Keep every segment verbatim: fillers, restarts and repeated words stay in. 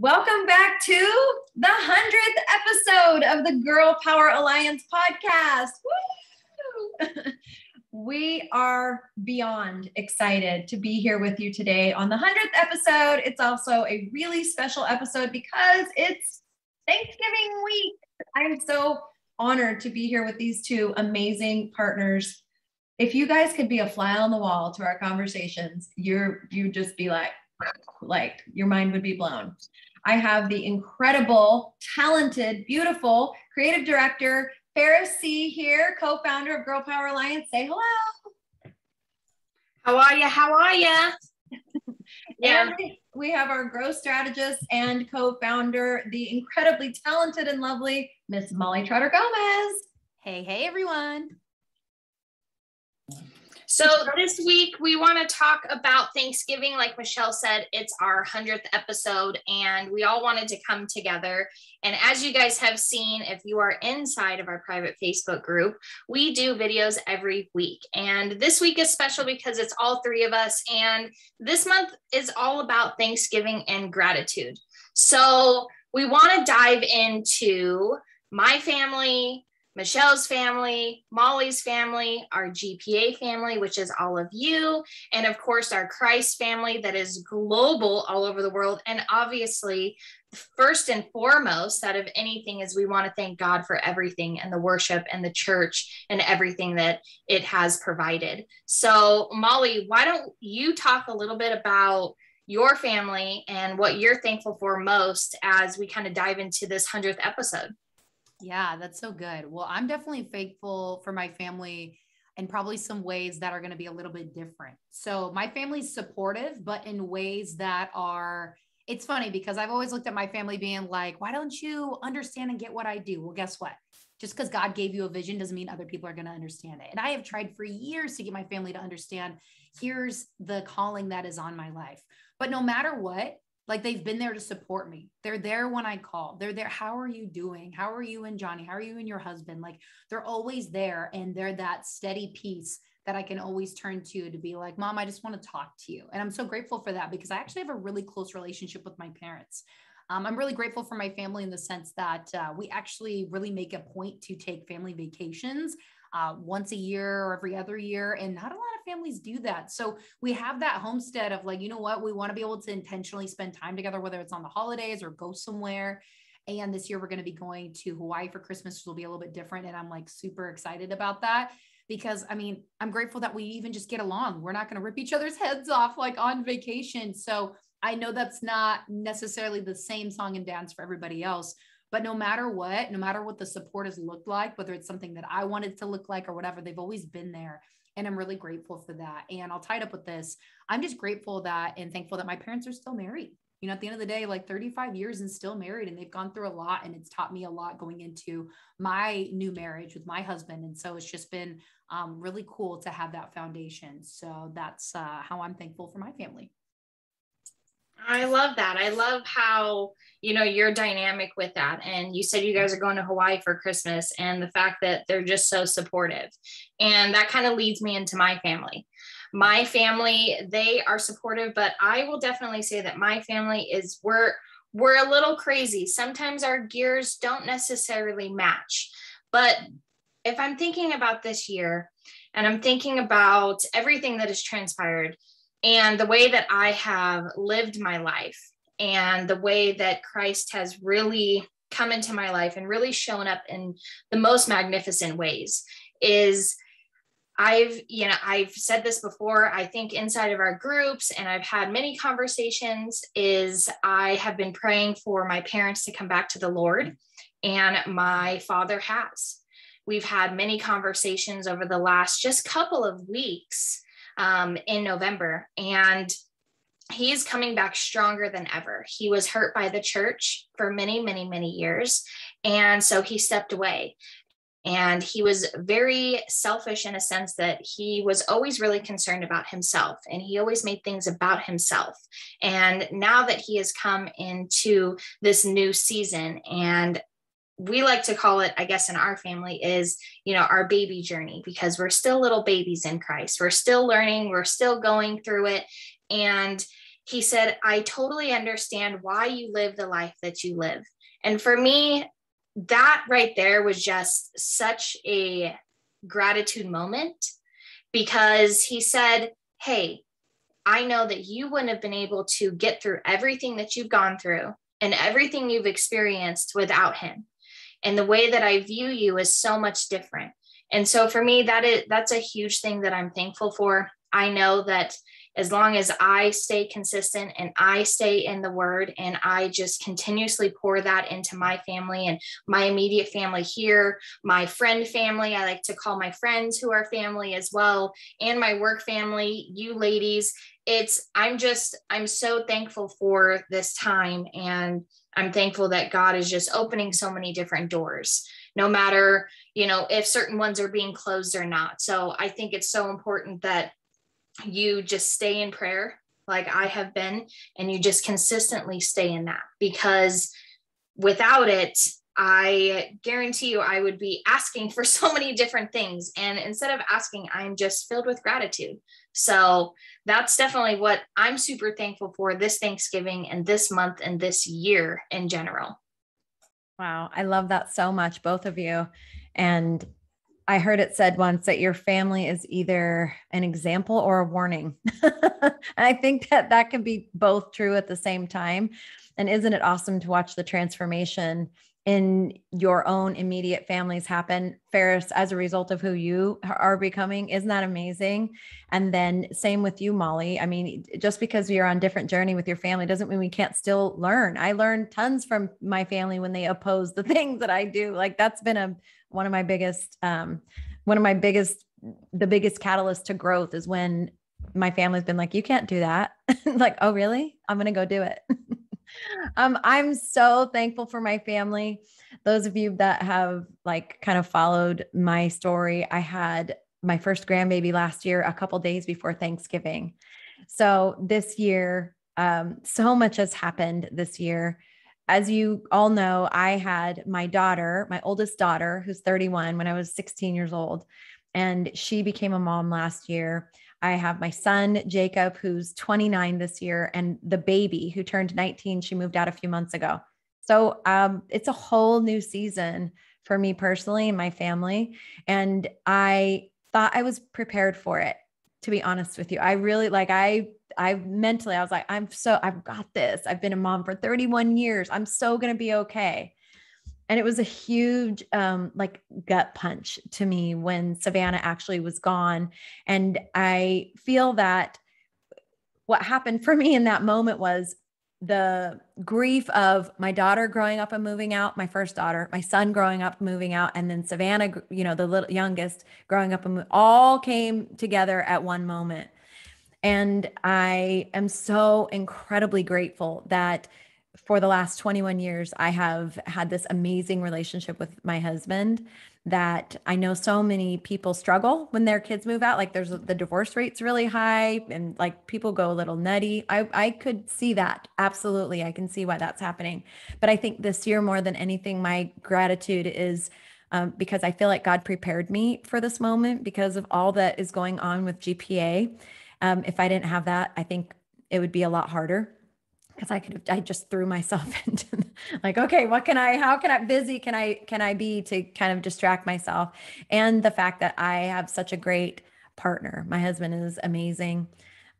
Welcome back to the hundredth episode of the Girl Power Alliance podcast. Woo! We are beyond excited to be here with you today on the hundredth episode. It's also a really special episode because it's Thanksgiving week. I'm so honored to be here with these two amazing partners. If you guys could be a fly on the wall to our conversations, you're, you'd just be like, like your mind would be blown. I have the incredible, talented, beautiful creative director, Ferris C. here, co-founder of Girl Power Alliance. Say hello. How are you? How are you? Yeah. And we have our growth strategist and co-founder, the incredibly talented and lovely Miss Molly Trotter Gomez. Hey, hey, everyone. So this week we want to talk about Thanksgiving. Like Michelle said, it's our hundredth episode and we all wanted to come together. And as you guys have seen, if you are inside of our private Facebook group, we do videos every week. And this week is special because it's all three of us. And this month is all about Thanksgiving and gratitude. So we want to dive into my family, Michelle's family, Molly's family, our G P A family, which is all of you, and of course, our Christ family that is global all over the world. And obviously, first and foremost, out of anything is we want to thank God for everything and the worship and the church and everything that it has provided. So Molly, why don't you talk a little bit about your family and what you're thankful for most as we kind of dive into this hundredth episode? Yeah, that's so good. Well, I'm definitely thankful for my family in probably some ways that are going to be a little bit different. So my family's supportive, but in ways that are, it's funny because I've always looked at my family being like, why don't you understand and get what I do? Well, guess what? Just because God gave you a vision doesn't mean other people are going to understand it. And I have tried for years to get my family to understand, here's the calling that is on my life. But no matter what, like they've been there to support me. They're there when I call. They're there. How are you doing? How are you and Johnny? How are you and your husband? Like they're always there. And they're that steady piece that I can always turn to, to be like, Mom, I just want to talk to you. And I'm so grateful for that because I actually have a really close relationship with my parents. Um, I'm really grateful for my family in the sense that uh, we actually really make a point to take family vacations uh, once a year or every other year. And not a lot of families do that. So we have that homestead of like, you know what, we want to be able to intentionally spend time together, whether it's on the holidays or go somewhere. And this year we're going to be going to Hawaii for Christmas, which will be a little bit different. And I'm like super excited about that because I mean, I'm grateful that we even just get along. We're not going to rip each other's heads off like on vacation. So I know that's not necessarily the same song and dance for everybody else, but no matter what, no matter what the support has looked like, whether it's something that I wanted to look like or whatever, they've always been there. And I'm really grateful for that. And I'll tie it up with this. I'm just grateful that and thankful that my parents are still married. You know, at the end of the day, like thirty-five years and still married, and they've gone through a lot, and it's taught me a lot going into my new marriage with my husband. And so it's just been um, really cool to have that foundation. So that's uh, how I'm thankful for my family. I love that. I love how, you know, you're dynamic with that. And you said you guys are going to Hawaii for Christmas, and the fact that they're just so supportive. And that kind of leads me into my family. My family, they are supportive, but I will definitely say that my family is, we're, we're a little crazy. Sometimes our gears don't necessarily match, but if I'm thinking about this year and I'm thinking about everything that has transpired, and the way that I have lived my life and the way that Christ has really come into my life and really shown up in the most magnificent ways is I've, you know, I've said this before, I think inside of our groups, and I've had many conversations, is I have been praying for my parents to come back to the Lord, and my father has. We've had many conversations over the last just couple of weeks Um, in November, and he is coming back stronger than ever. He was hurt by the church for many, many, many years. And so he stepped away, and he was very selfish in a sense that he was always really concerned about himself, and he always made things about himself. And now that he has come into this new season, and we like to call it, I guess, in our family is, you know, our baby journey, because we're still little babies in Christ. We're still learning. We're still going through it. And he said, I totally understand why you live the life that you live. And for me, that right there was just such a gratitude moment, because he said, hey, I know that you wouldn't have been able to get through everything that you've gone through and everything you've experienced without him. And the way that I view you is so much different. And so for me, that is, that's a huge thing that I'm thankful for. I know that as long as I stay consistent and I stay in the word and I just continuously pour that into my family and my immediate family here, my friend family, I like to call my friends who are family as well, and my work family, you ladies, it's, I'm just, I'm so thankful for this time. And I'm thankful that God is just opening so many different doors, no matter, you know, if certain ones are being closed or not. So I think it's so important that you just stay in prayer like I have been, and you just consistently stay in that, because without it, I guarantee you, I would be asking for so many different things. And instead of asking, I'm just filled with gratitude. So that's definitely what I'm super thankful for this Thanksgiving and this month and this year in general. Wow. I love that so much, both of you. And I heard it said once that your family is either an example or a warning. And I think that that can be both true at the same time. And isn't it awesome to watch the transformation in your own immediate families happen, Ferris, as a result of who you are becoming? Isn't that amazing? And then same with you, Molly. I mean, just because we are on different journey with your family doesn't mean we can't still learn. I learned tons from my family when they oppose the things that I do. Like that's been a, one of my biggest, um, one of my biggest, the biggest catalyst to growth is when my family's been like, you can't do that. Like, oh really? I'm going to go do it. Um, I'm so thankful for my family. Those of you that have like kind of followed my story, I had my first grandbaby last year, a couple days before Thanksgiving. So this year, um, so much has happened this year. As you all know, I had my daughter, my oldest daughter, who's thirty-one, when I was sixteen years old, and she became a mom last year. I have my son, Jacob, who's twenty-nine this year, and the baby who turned nineteen, she moved out a few months ago. So um, it's a whole new season for me personally and my family. And I thought I was prepared for it, to be honest with you. I really like, I, I mentally, I was like, I'm so, I've got this. I've been a mom for thirty-one years. I'm so going to be okay. And it was a huge, um, like gut punch to me when Savannah actually was gone. And I feel that what happened for me in that moment was the grief of my daughter growing up and moving out, my first daughter, my son growing up, moving out, and then Savannah, you know, the little youngest growing up, and move, all came together at one moment. And I am so incredibly grateful that for the last twenty-one years, I have had this amazing relationship with my husband that I know so many people struggle when their kids move out. Like there's the divorce rate's really high and like people go a little nutty. I, I could see that. Absolutely. I can see why that's happening. But I think this year more than anything, my gratitude is um, because I feel like God prepared me for this moment because of all that is going on with G P A. Um, if I didn't have that, I think it would be a lot harder. Cause I could have, I just threw myself into like, okay, what can I, how can I busy? Can I, can I be to kind of distract myself? And the fact that I have such a great partner, my husband is amazing.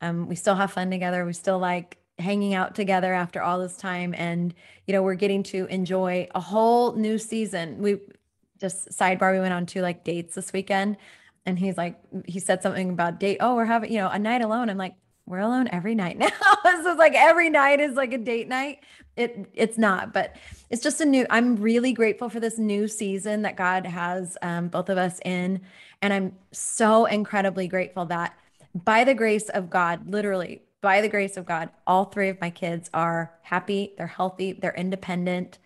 Um, we still have fun together. We still like hanging out together after all this time. And, you know, we're getting to enjoy a whole new season. We just sidebar, we went on two like dates this weekend and he's like, he said something about date. Oh, we're having, you know, a night alone. I'm like, we're alone every night now. So it's like every night is like a date night. It it's not, but it's just a new, I'm really grateful for this new season that God has um, both of us in. And I'm so incredibly grateful that by the grace of God, literally by the grace of God, all three of my kids are happy. They're healthy. They're independent.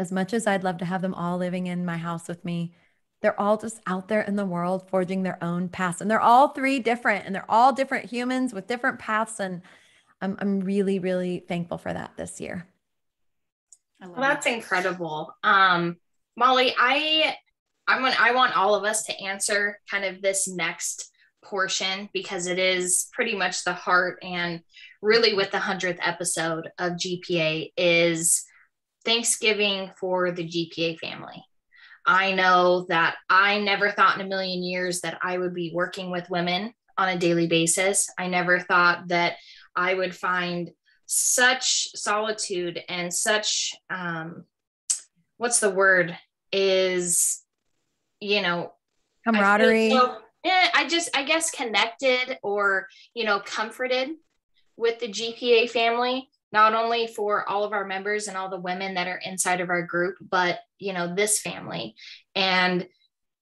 As much as I'd love to have them all living in my house with me, they're all just out there in the world forging their own paths. And they're all three different and they're all different humans with different paths. And I'm, I'm really, really thankful for that this year. I love well, that's it. Incredible. Um, Molly, I, I'm gonna, I want all of us to answer kind of this next portion because it is pretty much the heart and really with the hundredth episode of G P A is Thanksgiving for the G P A family. I know that I never thought in a million years that I would be working with women on a daily basis. I never thought that I would find such solitude and such, um, what's the word is, you know, camaraderie. I, so, eh, I just, I guess connected or, you know, comforted with the G P A family, not only for all of our members and all the women that are inside of our group, but, you know, this family. And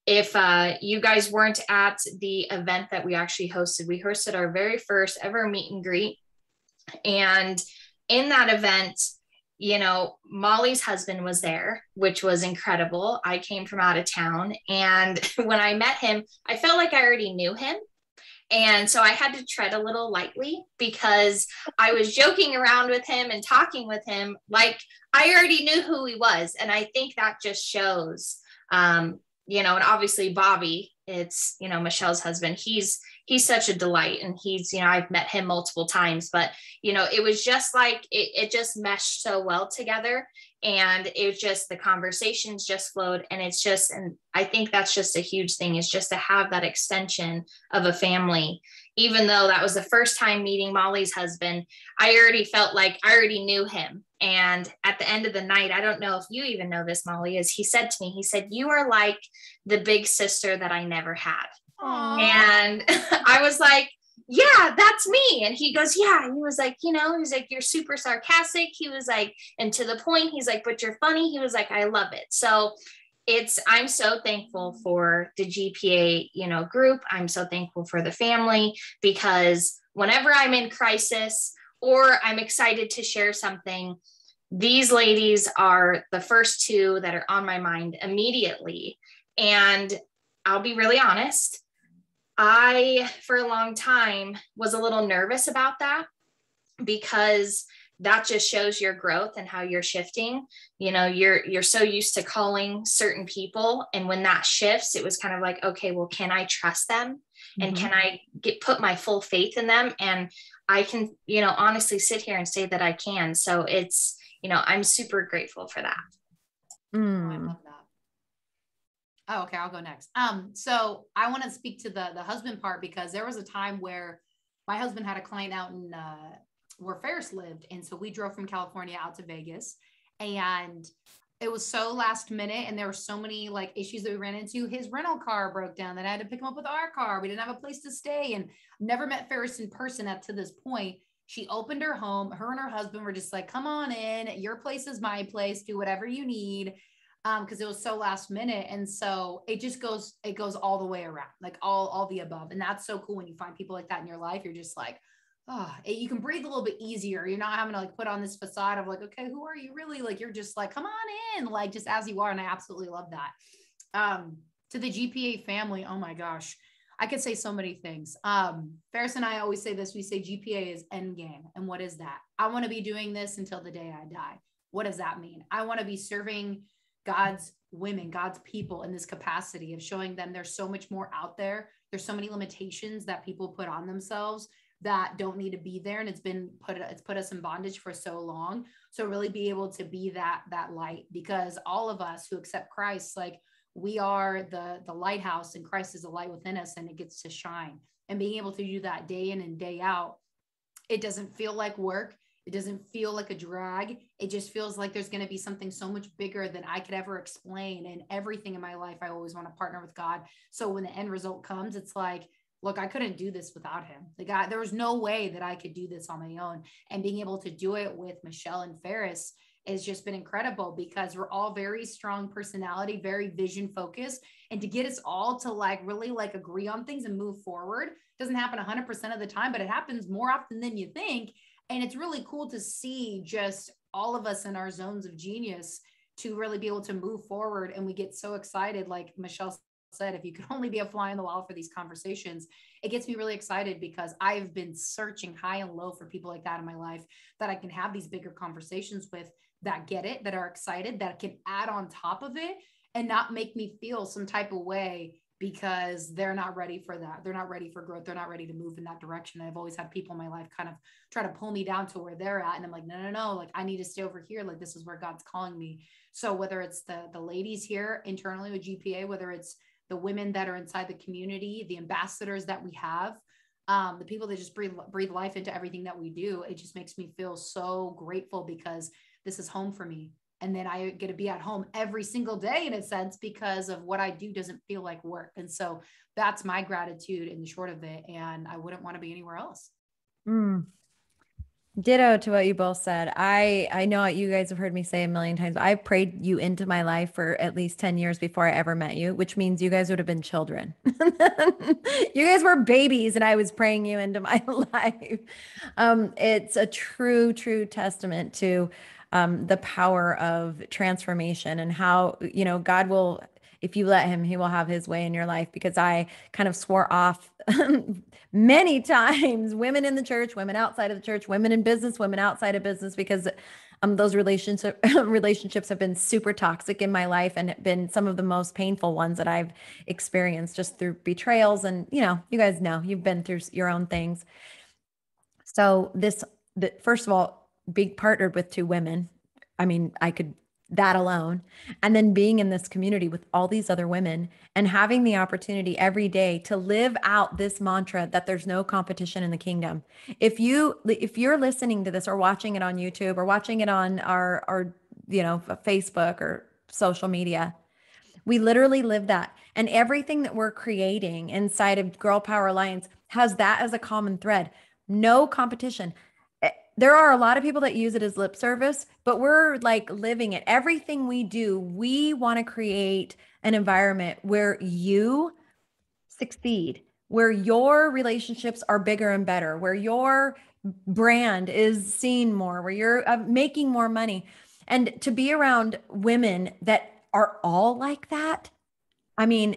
if uh, you guys weren't at the event that we actually hosted, we hosted our very first ever meet and greet. And in that event, you know, Molly's husband was there, which was incredible. I came from out of town. And when I met him, I felt like I already knew him. And so I had to tread a little lightly because I was joking around with him and talking with him like I already knew who he was. And I think that just shows, um, you know, and obviously Bobby, it's, you know, Michelle's husband, he's, he's such a delight. And he's, you know, I've met him multiple times, but, you know, it was just like, it, it just meshed so well together. And it was just, the conversations just flowed. And it's just, and I think that's just a huge thing, is just to have that extension of a family. Even though that was the first time meeting Molly's husband, I already felt like I already knew him. And at the end of the night, I don't know if you even know this, Molly, is he said to me, he said, you are like the big sister that I never had. Aww. And I was like, yeah, that's me. And he goes, yeah. And he was like, you know, he's like, you're super sarcastic. He was like, and to the point, he's like, but you're funny. He was like, I love it. So it's, I'm so thankful for the G P A, you know, group. I'm so thankful for the family, because whenever I'm in crisis or I'm excited to share something, these ladies are the first two that are on my mind immediately. And I'll be really honest, I, for a long time, was a little nervous about that, because that just shows your growth and how you're shifting. You know, you're, you're so used to calling certain people. And when that shifts, it was kind of like, okay, well, can I trust them? And mm-hmm. can I get, put my full faith in them? And I can, you know, honestly sit here and say that I can. So it's, you know, I'm super grateful for that. Mm. Oh, I love that. Oh, okay. I'll go next. Um, so I want to speak to the, the husband part, because there was a time where my husband had a client out in, uh, where Ferris lived. And so we drove from California out to Vegas, and it was so last minute. And there were so many like issues that we ran into. His rental car broke down that I had to pick him up with our car. We didn't have a place to stay, and never met Ferris in person up to this point. She opened her home. Her and her husband were just like, come on in. Your place is my place. Do whatever you need. Um, cause it was so last minute. And so it just goes, it goes all the way around, like all, all the above. And that's so cool when you find people like that in your life. You're just like, oh, it, you can breathe a little bit easier. You're not having to like put on this facade of like, okay, who are you really? Like, you're just like, come on in, like just as you are. And I absolutely love that. Um, to the G P A family. Oh my gosh. I could say so many things. Um, Ferris and I always say this, we say G P A is end game. And what is that? I want to be doing this until the day I die. What does that mean? I want to be serving God's women, God's people in this capacity of showing them there's so much more out there. There's so many limitations that people put on themselves that don't need to be there. And it's been put, it's put us in bondage for so long. So really be able to be that, that light, because all of us who accept Christ, like we are the, the lighthouse, and Christ is the light within us, and it gets to shine. And being able to do that day in and day out, it doesn't feel like work. It doesn't feel like a drag. It just feels like there's going to be something so much bigger than I could ever explain. And everything in my life, I always want to partner with God. So when the end result comes, it's like, look, I couldn't do this without him. Like I, there was no way that I could do this on my own. And being able to do it with Michelle and Ferris has just been incredible, because we're all very strong personality, very vision focused. And to get us all to like really like agree on things and move forward doesn't happen one hundred percent of the time, but it happens more often than you think. And it's really cool to see just all of us in our zones of genius to really be able to move forward. And we get so excited. Like Michelle said, if you could only be a fly on the wall for these conversations, it gets me really excited, because I've been searching high and low for people like that in my life that I can have these bigger conversations with, that get it, that are excited, that can add on top of it and not make me feel some type of way because they're not ready for that. They're not ready for growth. They're not ready to move in that direction. And I've always had people in my life kind of try to pull me down to where they're at. And I'm like, no, no, no. Like, I need to stay over here. Like, this is where God's calling me. So whether it's the, the ladies here internally with G P A, whether it's the women that are inside the community, the ambassadors that we have, um, the people that just breathe, breathe life into everything that we do, it just makes me feel so grateful because this is home for me. And then I get to be at home every single day in a sense, because of what I do doesn't feel like work. And so that's my gratitude in the short of it. And I wouldn't want to be anywhere else. Mm. Ditto to what you both said. I, I know you guys have heard me say a million times, I prayed you into my life for at least ten years before I ever met you, which means you guys would have been children. You guys were babies and I was praying you into my life. Um, it's a true, true testament to Um, the power of transformation and how, you know, God will, if you let him, he will have his way in your life, because I kind of swore off many times, women in the church, women outside of the church, women in business, women outside of business, because um, those relationship relationships have been super toxic in my life and been some of the most painful ones that I've experienced, just through betrayals. And, you know, you guys know, you've been through your own things. So this, the, first of all, being partnered with two women. I mean, I could, that alone. And then being in this community with all these other women and having the opportunity every day to live out this mantra that there's no competition in the kingdom. If you, if you're listening to this or watching it on YouTube or watching it on our, our, you know, Facebook or social media, we literally live that. And everything that we're creating inside of Girl Power Alliance has that as a common thread. No competition. There are a lot of people that use it as lip service, but we're like living it. Everything we do, we want to create an environment where you succeed, where your relationships are bigger and better, where your brand is seen more, where you're uh, making more money. And to be around women that are all like that, I mean,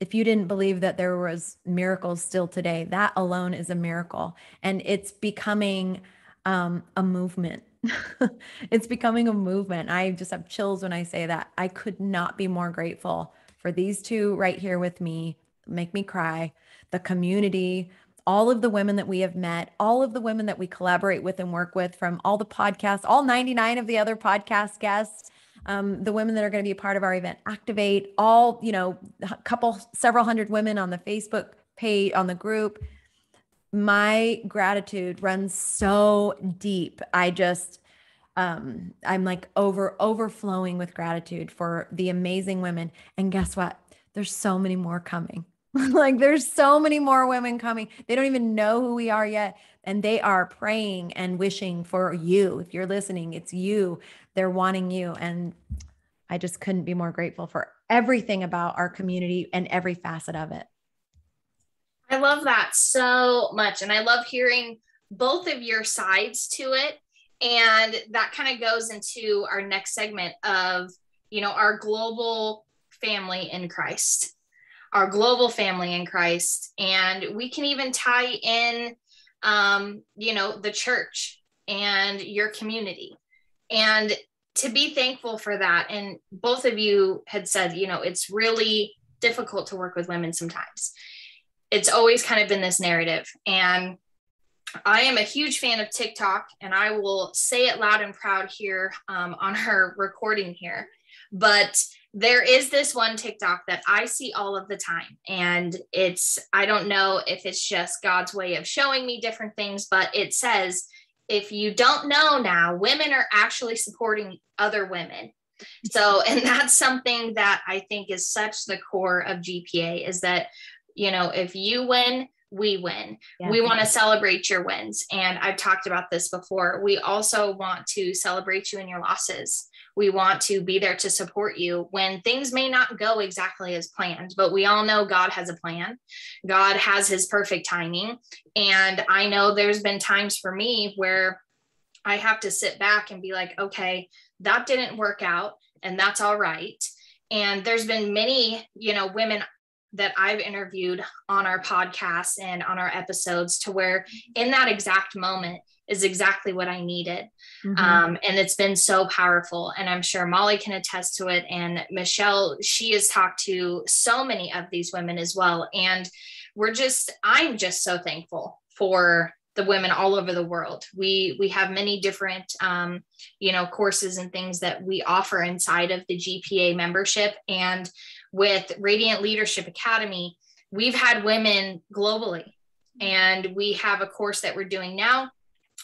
if you didn't believe that there was miracles still today, that alone is a miracle. And it's becoming... Um, a movement. It's becoming a movement. I just have chills when I say that. I could not be more grateful for these two right here with me, make me cry, the community, all of the women that we have met, all of the women that we collaborate with and work with, from all the podcasts, all ninety-nine of the other podcast guests, um, the women that are going to be a part of our event, Activate, all, you know, a couple, several hundred women on the Facebook page, on the group. My gratitude runs so deep. I just, um, I'm like over overflowing with gratitude for the amazing women. And guess what? There's so many more coming. Like, there's so many more women coming. They don't even know who we are yet. And they are praying and wishing for you. If you're listening, it's you. They're wanting you. And I just couldn't be more grateful for everything about our community and every facet of it. I love that so much. And I love hearing both of your sides to it. And that kind of goes into our next segment of, you know, our global family in Christ, our global family in Christ. And we can even tie in, um, you know, the church and your community, and to be thankful for that. And both of you had said, you know, it's really difficult to work with women sometimes. It's always kind of been this narrative. And I am a huge fan of TikTok, and I will say it loud and proud here um, on her recording here, but there is this one TikTok that I see all of the time. And it's, I don't know if it's just God's way of showing me different things, but it says, if you don't know now, women are actually supporting other women. So, and that's something that I think is such the core of G P A, is that, you know, if you win, we win. Yeah. We want to celebrate your wins. And I've talked about this before. We also want to celebrate you in your losses. We want to be there to support you when things may not go exactly as planned, but we all know God has a plan. God has his perfect timing. And I know there's been times for me where I have to sit back and be like, okay, that didn't work out, and that's all right. And there's been many, you know, women that I've interviewed on our podcasts and on our episodes to where in that exact moment is exactly what I needed. Mm-hmm. Um, and it's been so powerful. And I'm sure Molly can attest to it. And Michelle, she has talked to so many of these women as well. And we're just, I'm just so thankful for the women all over the world. We, we have many different, um, you know, courses and things that we offer inside of the G P A membership. And with Radiant Leadership Academy, we've had women globally, and we have a course that we're doing now,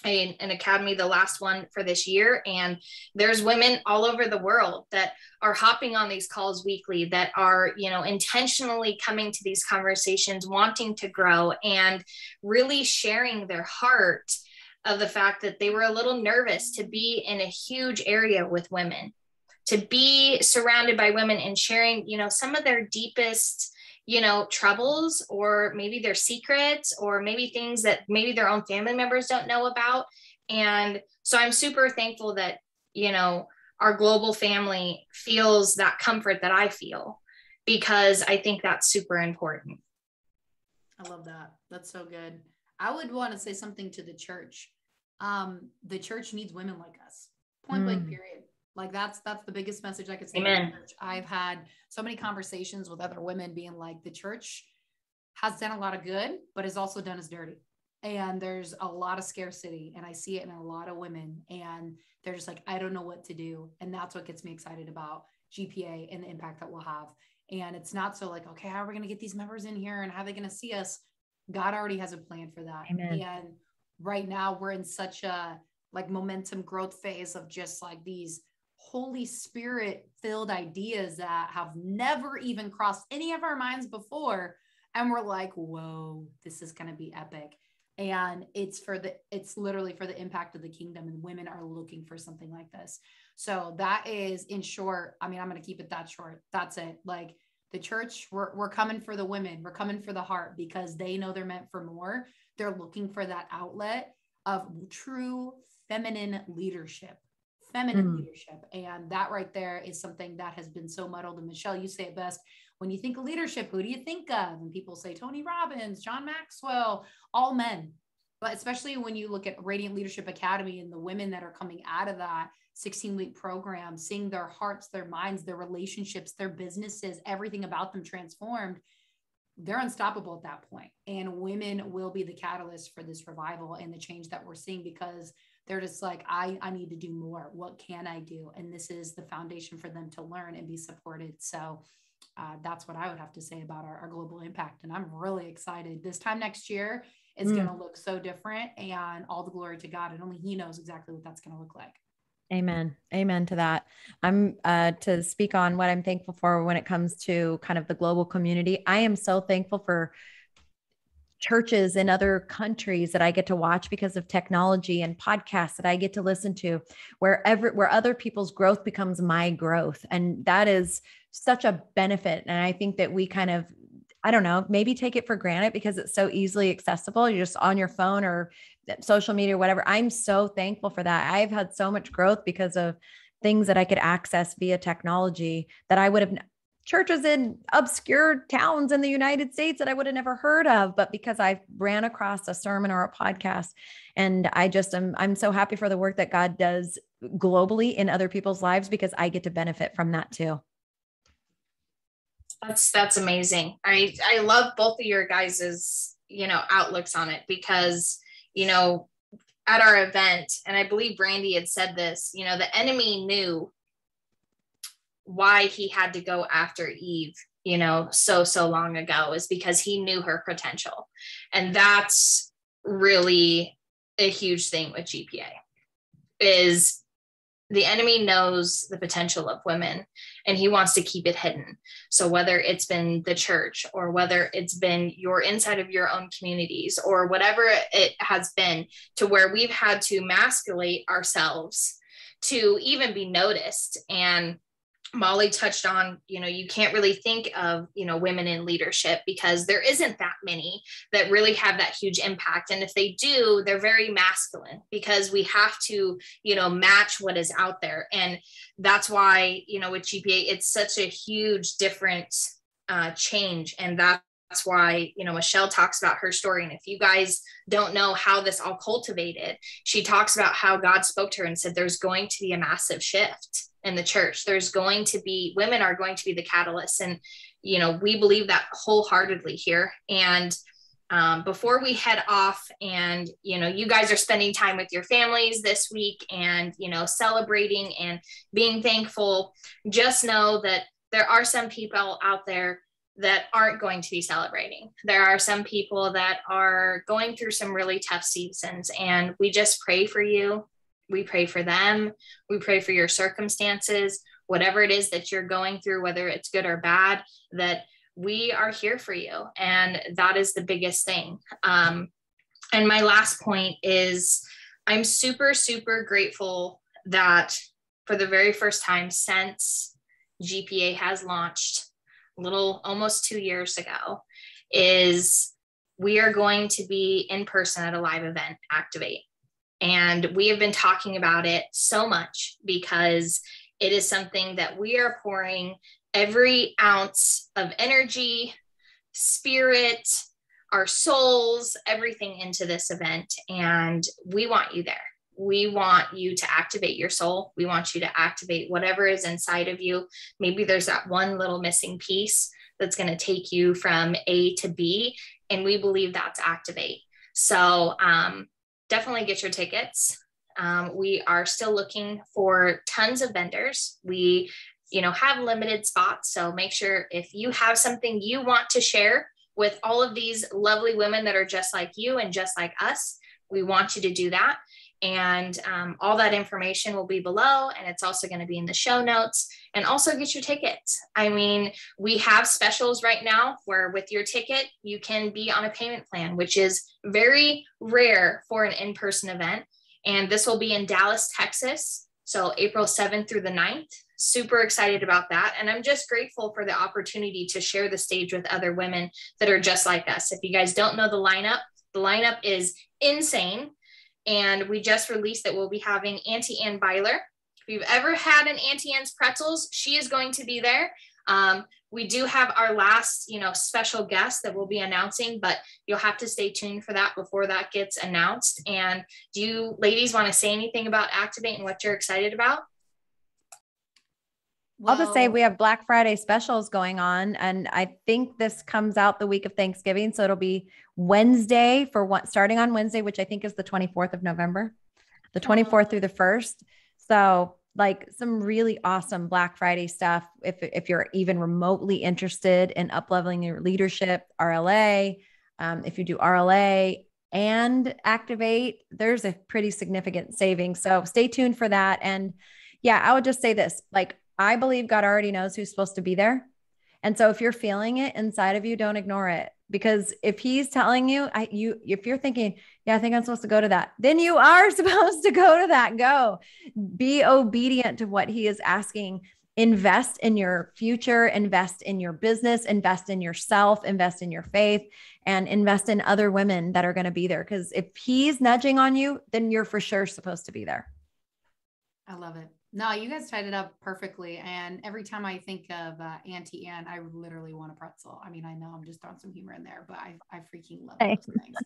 a, an academy, the last one for this year. And there's women all over the world that are hopping on these calls weekly, that are, you know, intentionally coming to these conversations, wanting to grow and really sharing their heart of the fact that they were a little nervous to be in a huge area with women, to be surrounded by women and sharing, you know, some of their deepest, you know, troubles, or maybe their secrets, or maybe things that maybe their own family members don't know about. And so I'm super thankful that, you know, our global family feels that comfort that I feel, because I think that's super important. I love that. That's so good. I would want to say something to the church. Um, the church needs women like us, point mm. blank period. Like that's, that's the biggest message I could say. Amen. I've had so many conversations with other women being like, the church has done a lot of good, but has also done us dirty. And there's a lot of scarcity, and I see it in a lot of women, and they're just like, I don't know what to do. And that's what gets me excited about G P A and the impact that we'll have. And it's not so like, okay, how are we going to get these members in here and how are they going to see us? God already has a plan for that. Amen. And right now we're in such a like momentum growth phase of just like these Holy Spirit filled ideas that have never even crossed any of our minds before. And we're like, whoa, this is going to be epic. And it's for the, it's literally for the impact of the kingdom, and women are looking for something like this. So that is, in short, I mean, I'm going to keep it that short. That's it. Like the church, we're, we're coming for the women. We're coming for the heart, because they know they're meant for more. They're looking for that outlet of true feminine leadership. Feminine mm. leadership. And that right there is something that has been so muddled. And Michelle, you say it best. When you think of leadership, who do you think of? And people say Tony Robbins, John Maxwell, all men. But especially when you look at Radiant Leadership Academy and the women that are coming out of that sixteen week program, seeing their hearts, their minds, their relationships, their businesses, everything about them transformed, they're unstoppable at that point. And women will be the catalyst for this revival and the change that we're seeing, because they're just like, I, I need to do more. What can I do? And this is the foundation for them to learn and be supported. So uh, that's what I would have to say about our, our global impact. And I'm really excited. This time next year is mm. going to look so different, and all the glory to God. And only He knows exactly what that's going to look like. Amen. Amen to that. I'm uh, to speak on what I'm thankful for when it comes to kind of the global community. I am so thankful for churches in other countries that I get to watch because of technology, and podcasts that I get to listen to, where every, where other people's growth becomes my growth. And that is such a benefit. And I think that we kind of, I don't know, maybe take it for granted because it's so easily accessible. You're just on your phone or social media or whatever. I'm so thankful for that. I've had so much growth because of things that I could access via technology that I would have churches in obscure towns in the United States that I would have never heard of, but because I ran across a sermon or a podcast. And I just am, I'm so happy for the work that God does globally in other people's lives, because I get to benefit from that too. That's, that's amazing. I, I love both of your guys's, you know, outlooks on it, because, you know, at our event, and I believe Brandy had said this, you know, the enemy knew why he had to go after Eve, you know, so, so long ago, is because he knew her potential. And that's really a huge thing with G P A, is the enemy knows the potential of women and he wants to keep it hidden. So whether it's been the church, or whether it's been your inside of your own communities, or whatever it has been, to where we've had to masculate ourselves to even be noticed. And Molly touched on, you know, you can't really think of, you know, women in leadership because there isn't that many that really have that huge impact. And if they do, they're very masculine, because we have to, you know, match what is out there. And that's why, you know, with G P A, it's such a huge different uh, change. And that's That's why, you know, Michelle talks about her story. And if you guys don't know how this all cultivated, she talks about how God spoke to her and said, there's going to be a massive shift in the church. There's going to be, women are going to be the catalyst. And, you know, we believe that wholeheartedly here. And um, before we head off, and, you know, you guys are spending time with your families this week and, you know, celebrating and being thankful, just know that there are some people out there that aren't going to be celebrating. There are some people that are going through some really tough seasons, and we just pray for you. We pray for them. We pray for your circumstances, whatever it is that you're going through, whether it's good or bad, that we are here for you. And that is the biggest thing. Um, and my last point is I'm super, super grateful that for the very first time since G P A has launched, little almost two years ago, is we are going to be in person at a live event, Activate. And we have been talking about it so much because it is something that we are pouring every ounce of energy, spirit, our souls, everything into this event. And we want you there. We want you to activate your soul. We want you to activate whatever is inside of you. Maybe there's that one little missing piece that's going to take you from A to B. And we believe that's Activate. So um, definitely get your tickets. Um, we are still looking for tons of vendors. We, you know, have limited spots. So make sure if you have something you want to share with all of these lovely women that are just like you and just like us, we want you to do that. And um, all that information will be below. And it's also going to be in the show notes. And also get your tickets. I mean, we have specials right now where with your ticket, you can be on a payment plan, which is very rare for an in-person event. And this will be in Dallas, Texas. So April seventh through the ninth. Super excited about that. And I'm just grateful for the opportunity to share the stage with other women that are just like us. If you guys don't know the lineup, the lineup is insane. And we just released that we'll be having Auntie Anne Beiler. If you've ever had an Auntie Anne's pretzels, she is going to be there. Um, we do have our last, you know, special guest that we'll be announcing, but you'll have to stay tuned for that before that gets announced. And do you ladies want to say anything about Activate and what you're excited about? Well, I'll just say we have Black Friday specials going on, and I think this comes out the week of Thanksgiving. So it'll be Wednesday for what, starting on Wednesday, which I think is the twenty-fourth of November, the twenty-fourth through the first. So like some really awesome Black Friday stuff. If, if you're even remotely interested in up-leveling your leadership, R L A, um, if you do R L A and Activate, there's a pretty significant savings. So stay tuned for that. And yeah, I would just say this, like, I believe God already knows who's supposed to be there. And so if you're feeling it inside of you, don't ignore it, because if he's telling you, I, you, if you're thinking, yeah, I think I'm supposed to go to that, then you are supposed to go to that. Go be obedient to what he is asking. Invest in your future, invest in your business, invest in yourself, invest in your faith, and invest in other women that are going to be there. Cause if he's nudging on you, then you're for sure supposed to be there. I love it. No, you guys tied it up perfectly. And every time I think of uh, Auntie Anne, I literally want a pretzel. I mean, I know I'm just throwing some humor in there, but I, I freaking love those things.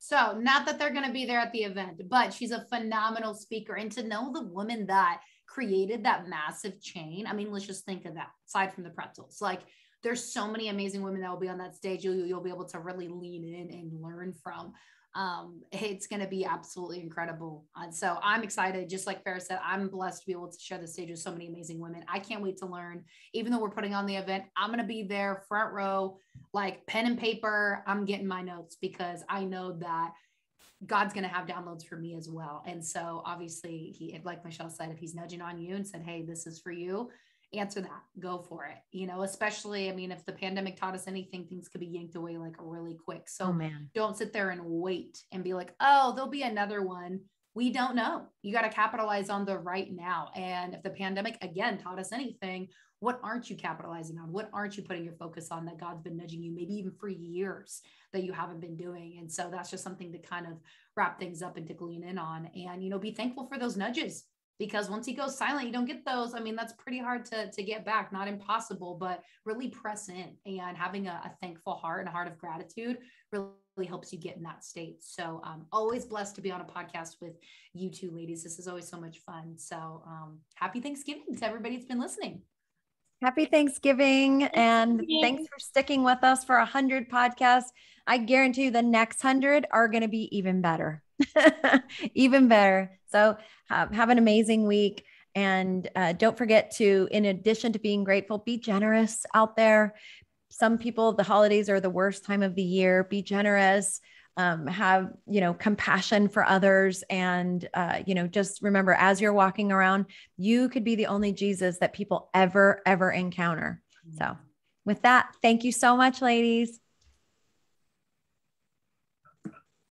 So not that they're going to be there at the event, but she's a phenomenal speaker. And to know the woman that created that massive chain, I mean, let's just think of that aside from the pretzels. Like, there's so many amazing women that will be on that stage. You'll, you'll be able to really lean in and learn from. Um, it's going to be absolutely incredible. And so I'm excited. Just like Ferris said, I'm blessed to be able to share the stage with so many amazing women. I can't wait to learn. Even though we're putting on the event, I'm going to be there front row, like pen and paper. I'm getting my notes because I know that God's going to have downloads for me as well. And so obviously he, like Michelle said, if he's nudging on you and said, hey, this is for you, answer that, go for it. You know, especially, I mean, if the pandemic taught us anything, things could be yanked away like really quick. So oh, man. Don't sit there and wait and be like, oh, there'll be another one. We don't know. You got to capitalize on the right now. And if the pandemic again taught us anything, what aren't you capitalizing on? What aren't you putting your focus on that God's been nudging you, maybe even for years, that you haven't been doing? And so that's just something to kind of wrap things up and to glean in on, and, you know, be thankful for those nudges. because once he goes silent, you don't get those. I mean, that's pretty hard to, to get back, not impossible, but really press in, and having a, a thankful heart and a heart of gratitude really helps you get in that state. So I'm um, always blessed to be on a podcast with you two ladies. This is always so much fun. So um, happy Thanksgiving to everybody that's been listening. Happy Thanksgiving, and thanks for sticking with us for one hundred podcasts. I guarantee you the next one hundred are going to be even better, even better. So uh, have an amazing week, and uh, don't forget to, in addition to being grateful, be generous out there. Some people, the holidays are the worst time of the year. Be generous, um, have, you know, compassion for others. And, uh, you know, just remember, as you're walking around, you could be the only Jesus that people ever, ever encounter. Mm-hmm. So with that, thank you so much, ladies.